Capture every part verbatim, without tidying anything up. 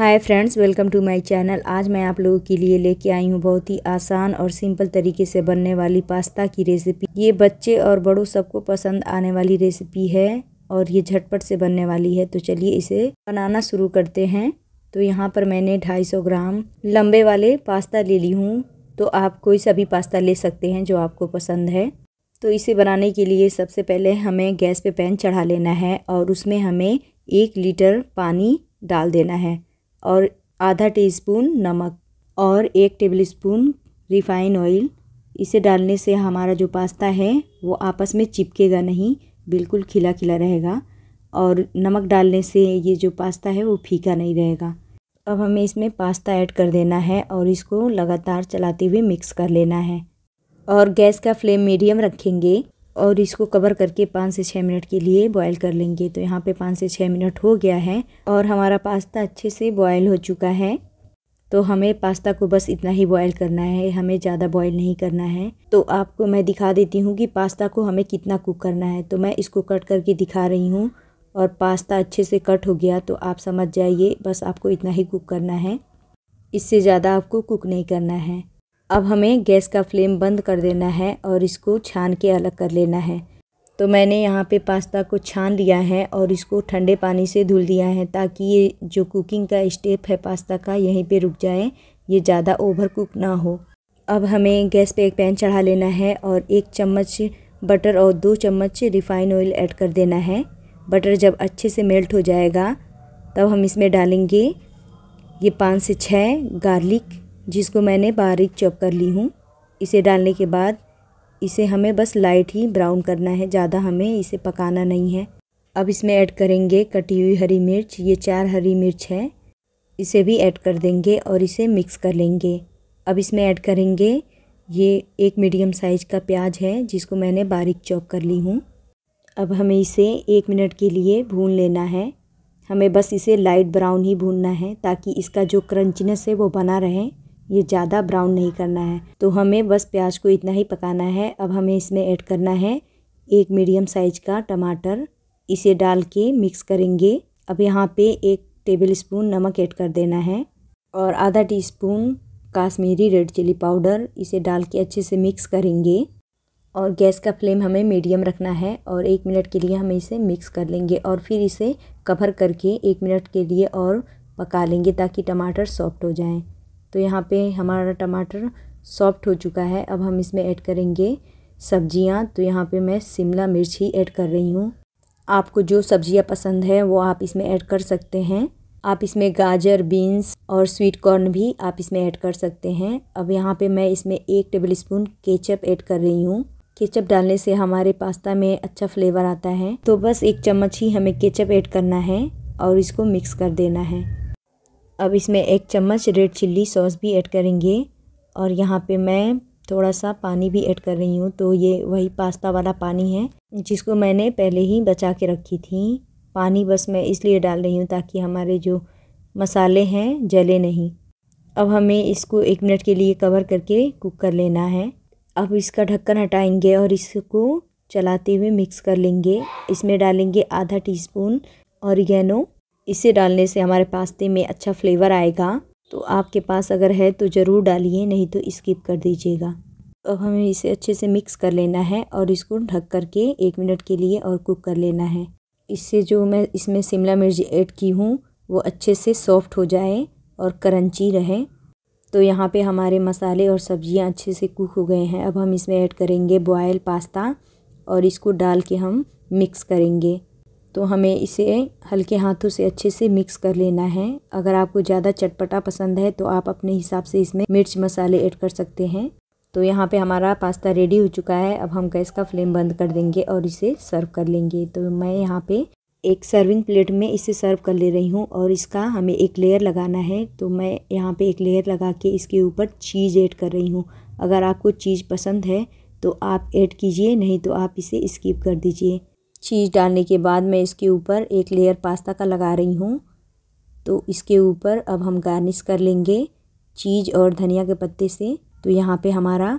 Hi friends, welcome to my channel. आज मैं आप लोगों के लिए लेके आई हूँ बहुत ही आसान और सिंपल तरीके से बनने वाली पास्ता की रेसिपी। ये बच्चे और बड़ों सबको पसंद आने वाली रेसिपी है और ये झटपट से बनने वाली है। तो चलिए इसे बनाना शुरू करते हैं। तो यहाँ पर मैंने दो सौ पचास ग्राम लंबे वाले पास्ता ले ली हूँ। तो आप कोई सा भी पास्ता ले सकते हैं जो आपको पसंद है। तो इसे बनाने के लिए सबसे पहले हमें गैस पे पैन चढ़ा लेना है और उसमें हमें एक लीटर पानी डाल देना है और आधा टीस्पून नमक और एक टेबलस्पून रिफाइन ऑयल। इसे डालने से हमारा जो पास्ता है वो आपस में चिपकेगा नहीं, बिल्कुल खिला खिला रहेगा। और नमक डालने से ये जो पास्ता है वो फीका नहीं रहेगा। अब हमें इसमें पास्ता ऐड कर देना है और इसको लगातार चलाते हुए मिक्स कर लेना है। और गैस का फ्लेम मीडियम रखेंगे और इसको कवर करके पाँच से छः मिनट के लिए बॉयल कर लेंगे। तो यहाँ पे पाँच से छः मिनट हो गया है और हमारा पास्ता अच्छे से बॉयल हो चुका है। तो हमें पास्ता को बस इतना ही बॉयल करना है, हमें ज़्यादा बॉयल नहीं करना है। तो आपको मैं दिखा देती हूँ कि पास्ता को हमें कितना कुक करना है। तो मैं इसको कट करके दिखा रही हूँ और पास्ता अच्छे से कट हो गया। तो आप समझ जाइए, बस आपको इतना ही कुक करना है, इससे ज़्यादा आपको कुक नहीं करना है। अब हमें गैस का फ्लेम बंद कर देना है और इसको छान के अलग कर लेना है। तो मैंने यहाँ पे पास्ता को छान लिया है और इसको ठंडे पानी से धुल दिया है ताकि ये जो कुकिंग का स्टेप है पास्ता का यहीं पे रुक जाए, ये ज़्यादा ओवर कुक ना हो। अब हमें गैस पे एक पैन चढ़ा लेना है और एक चम्मच बटर और दो चम्मच रिफाइन ऑयल ऐड कर देना है। बटर जब अच्छे से मेल्ट हो जाएगा तब हम इसमें डालेंगे ये पाँच से छः गार्लिक जिसको मैंने बारीक चॉप कर ली हूँ। इसे डालने के बाद इसे हमें बस लाइट ही ब्राउन करना है, ज़्यादा हमें इसे पकाना नहीं है। अब इसमें ऐड करेंगे कटी हुई हरी मिर्च, ये चार हरी मिर्च है, इसे भी ऐड कर देंगे और इसे मिक्स कर लेंगे। अब इसमें ऐड करेंगे ये एक मीडियम साइज का प्याज है जिसको मैंने बारीक चॉप कर ली हूँ। अब हमें इसे एक मिनट के लिए भून लेना है। हमें बस इसे लाइट ब्राउन ही भूनना है ताकि इसका जो क्रंचनेस है वो बना रहे, ये ज़्यादा ब्राउन नहीं करना है। तो हमें बस प्याज को इतना ही पकाना है। अब हमें इसमें ऐड करना है एक मीडियम साइज का टमाटर, इसे डाल के मिक्स करेंगे। अब यहाँ पे एक टेबलस्पून नमक ऐड कर देना है और आधा teaspoon Kashmiri red chilli powder, इसे डाल के अच्छे से मिक्स करेंगे। और गैस का फ्लेम हमें मीडियम रखना है और एक मिनट के लिए हमें इसे मिक्स कर लेंगे और फिर इसे कवर करके एक मिनट के लिए और पका लेंगे ताकि टमाटर सॉफ्ट हो जाएँ। तो यहाँ पे हमारा टमाटर सॉफ्ट हो चुका है। अब हम इसमें ऐड करेंगे सब्जियाँ। तो यहाँ पे मैं शिमला मिर्च ही ऐड कर रही हूँ, आपको जो सब्जियाँ पसंद है वो आप इसमें ऐड कर सकते हैं। आप इसमें गाजर, बीन्स और स्वीट कॉर्न भी आप इसमें ऐड कर सकते हैं। अब यहाँ पे मैं इसमें एक टेबलस्पून केचप ऐड कर रही हूँ। केचप डालने से हमारे पास्ता में अच्छा फ्लेवर आता है। तो बस एक चम्मच ही हमें केचप ऐड करना है और इसको मिक्स कर देना है। अब इसमें एक चम्मच रेड चिल्ली सॉस भी ऐड करेंगे और यहाँ पे मैं थोड़ा सा पानी भी ऐड कर रही हूँ। तो ये वही पास्ता वाला पानी है जिसको मैंने पहले ही बचा के रखी थी। पानी बस मैं इसलिए डाल रही हूँ ताकि हमारे जो मसाले हैं जले नहीं। अब हमें इसको एक मिनट के लिए कवर करके कुक कर लेना है। अब इसका ढक्कन हटाएंगे और इसको चलाते हुए मिक्स कर लेंगे। इसमें डालेंगे आधा टीस्पून ऑरिगेनो, इसे डालने से हमारे पास्ते में अच्छा फ्लेवर आएगा। तो आपके पास अगर है तो ज़रूर डालिए, नहीं तो स्किप कर दीजिएगा। अब हमें इसे अच्छे से मिक्स कर लेना है और इसको ढक करके एक मिनट के लिए और कुक कर लेना है। इससे जो मैं इसमें शिमला मिर्च ऐड की हूँ वो अच्छे से सॉफ्ट हो जाए और क्रंची रहे। तो यहाँ पे हमारे मसाले और सब्जियाँ अच्छे से कुक हो गए हैं। अब हम इसमें ऐड करेंगे बॉयल पास्ता और इसको डाल के हम मिक्स करेंगे। तो हमें इसे हल्के हाथों से अच्छे से मिक्स कर लेना है। अगर आपको ज़्यादा चटपटा पसंद है तो आप अपने हिसाब से इसमें मिर्च मसाले ऐड कर सकते हैं। तो यहाँ पे हमारा पास्ता रेडी हो चुका है। अब हम गैस का फ्लेम बंद कर देंगे और इसे सर्व कर लेंगे। तो मैं यहाँ पे एक सर्विंग प्लेट में इसे सर्व कर ले रही हूँ और इसका हमें एक लेयर लगाना है। तो मैं यहाँ पर एक लेयर लगा के इसके ऊपर चीज़ ऐड कर रही हूँ। अगर आपको चीज़ पसंद है तो आप ऐड कीजिए, नहीं तो आप इसे स्किप कर दीजिए। चीज़ डालने के बाद मैं इसके ऊपर एक लेयर पास्ता का लगा रही हूँ। तो इसके ऊपर अब हम गार्निश कर लेंगे चीज़ और धनिया के पत्ते से। तो यहाँ पे हमारा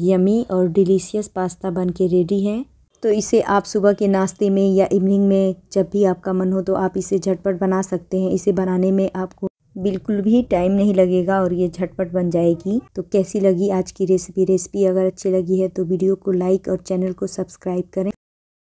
यमी और डिलीशियस पास्ता बनके रेडी है। तो इसे आप सुबह के नाश्ते में या इवनिंग में जब भी आपका मन हो तो आप इसे झटपट बना सकते हैं। इसे बनाने में आपको बिल्कुल भी टाइम नहीं लगेगा और ये झटपट बन जाएगी। तो कैसी लगी आज की रेसिपी रेसिपी अगर अच्छी लगी है तो वीडियो को लाइक और चैनल को सब्सक्राइब करें।